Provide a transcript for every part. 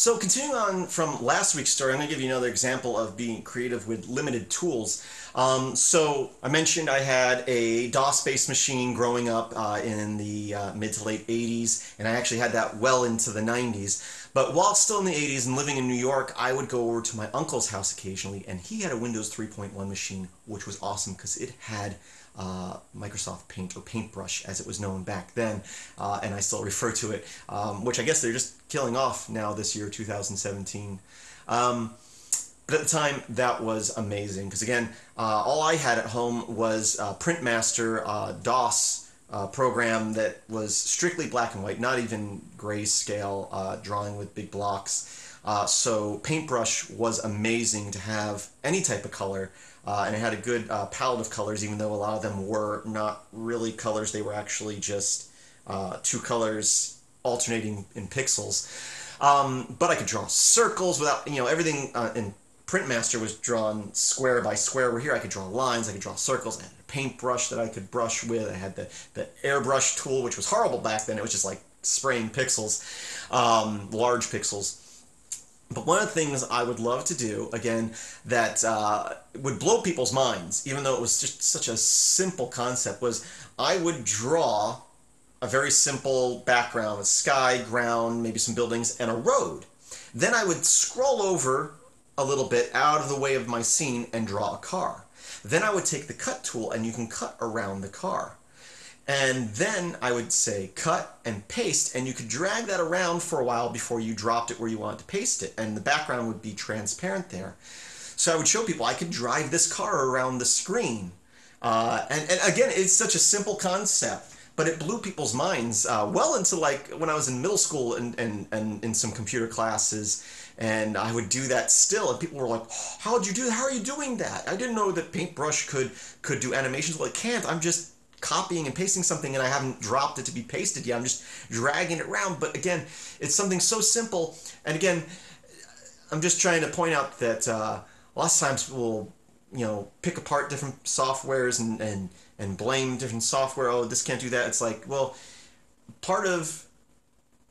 So continuing on from last week's story, I'm going to give you another example of being creative with limited tools. So I mentioned I had a DOS-based machine growing up in the mid to late 80s, and I actually had that well into the 90s. But while it's still in the 80s and living in New York, I would go over to my uncle's house occasionally, and he had a Windows 3.1 machine, which was awesome because it had Microsoft Paint, or Paintbrush as it was known back then, and I still refer to it, which I guess they're just killing off now this year, 2017. But at the time, that was amazing, because again, all I had at home was Printmaster, DOS program that was strictly black and white, not even grayscale drawing with big blocks. So Paintbrush was amazing to have any type of color, and it had a good palette of colors, even though a lot of them were not really colors. They were actually just two colors alternating in pixels. But I could draw circles without, you know, everything in Printmaster was drawn square by square, where here I could draw lines, I could draw circles, I had a paintbrush that I could brush with, I had the airbrush tool, which was horrible back then. It was just like spraying pixels, large pixels. But one of the things I would love to do, again, that would blow people's minds, even though it was just such a simple concept, was I would draw a very simple background, a sky, ground, maybe some buildings, and a road. Then I would scroll over a little bit out of the way of my scene and draw a car. Then I would take the cut tool, and you can cut around the car. And then I would say cut and paste, and you could drag that around for a while before you dropped it where you wanted to paste it, and the background would be transparent there. So I would show people I could drive this car around the screen. And again, it's such a simple concept, but it blew people's minds well into, like, when I was in middle school and in some computer classes, and I would do that still, and people were like, oh, how'd you do that? How are you doing that? I didn't know that Paintbrush could do animations. Well, it can't. I'm just copying and pasting something, and I haven't dropped it to be pasted yet. I'm just dragging it around. But again, it's something so simple. And again, I'm just trying to point out that lots of times we'll, you know, pick apart different softwares and blame different software. Oh, this can't do that. It's like, well, part of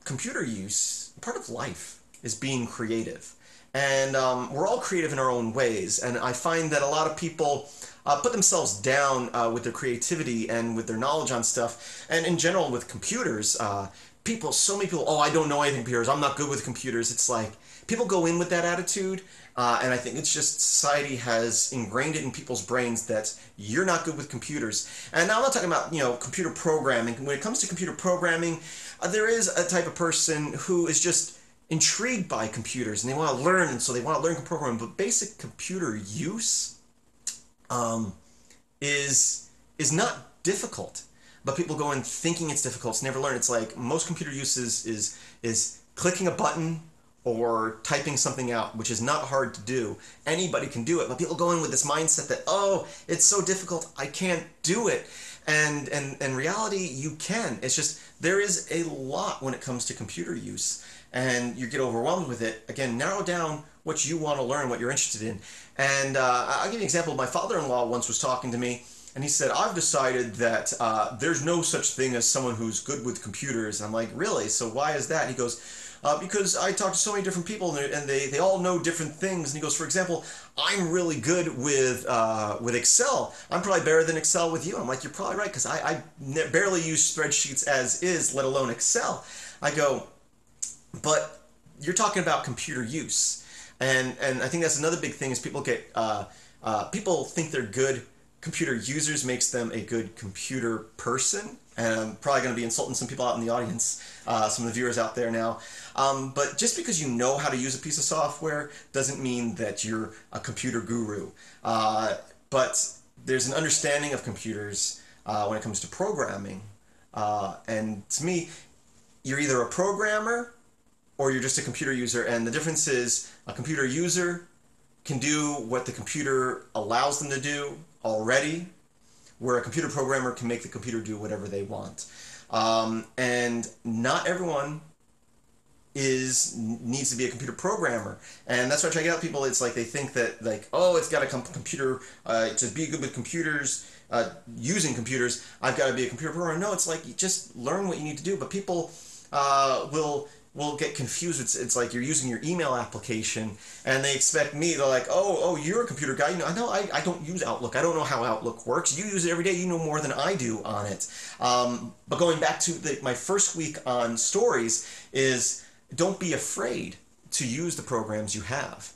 computer use, part of life, is being creative. And we're all creative in our own ways. And I find that a lot of people put themselves down with their creativity and with their knowledge on stuff. And in general with computers, so many people, oh, I don't know anything computers, I'm not good with computers. It's like, people go in with that attitude, and I think it's just society has ingrained it in people's brains that you're not good with computers. And now I'm not talking about, you know, computer programming. When it comes to computer programming, there is a type of person who is just intrigued by computers, and they want to learn, and so they want to learn programming. But basic computer use is not difficult, but people go in thinking it's difficult. It's never learned. It's like most computer uses is clicking a button or typing something out, which is not hard to do. Anybody can do it, but people go in with this mindset that, oh, it's so difficult, I can't do it. And in reality, you can. It's just, there is a lot when it comes to computer use, and you get overwhelmed with it. Again, narrow down what you want to learn, what you're interested in. And I'll give you an example. My father-in-law once was talking to me, and he said, I've decided that there's no such thing as someone who's good with computers. And I'm like, really? So why is that? And he goes, because I talk to so many different people, and they all know different things. And he goes, for example, I'm really good with Excel. I'm probably better than Excel with you. I'm like, you're probably right, because I barely use spreadsheets as is, let alone Excel. I go, but you're talking about computer use. And I think that's another big thing, is people get people think they're good computer users makes them a good computer person. And I'm probably going to be insulting some people out in the audience, some of the viewers out there now. But just because you know how to use a piece of software doesn't mean that you're a computer guru. But there's an understanding of computers when it comes to programming. And to me, you're either a programmer or you're just a computer user. And the difference is, a computer user can do what the computer allows them to do already, where a computer programmer can make the computer do whatever they want. And not everyone needs to be a computer programmer. And that's why I try to get out people, it's like they think that, like, oh, it's got a computer, to be good with computers, using computers, I've got to be a computer programmer. No, it's like, you just learn what you need to do. But people will will get confused. It's like you're using your email application and they expect me, they're like, oh, you're a computer guy. You know, I don't use Outlook. I don't know how Outlook works. You use it every day. You know more than I do on it. But going back to my first week on stories is don't be afraid to use the programs you have.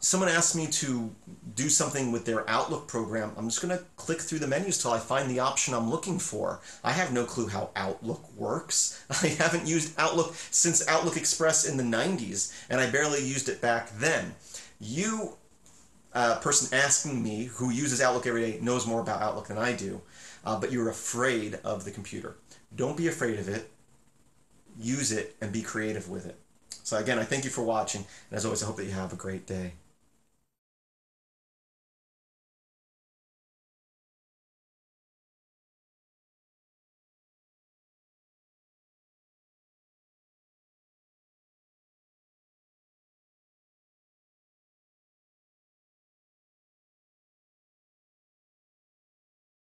Someone asked me to do something with their Outlook program. I'm just going to click through the menus till I find the option I'm looking for. I have no clue how Outlook works. I haven't used Outlook since Outlook Express in the 90s, and I barely used it back then. You, person asking me who uses Outlook every day, knows more about Outlook than I do, but you're afraid of the computer. Don't be afraid of it. Use it and be creative with it. So again, I thank you for watching, and as always, I hope that you have a great day.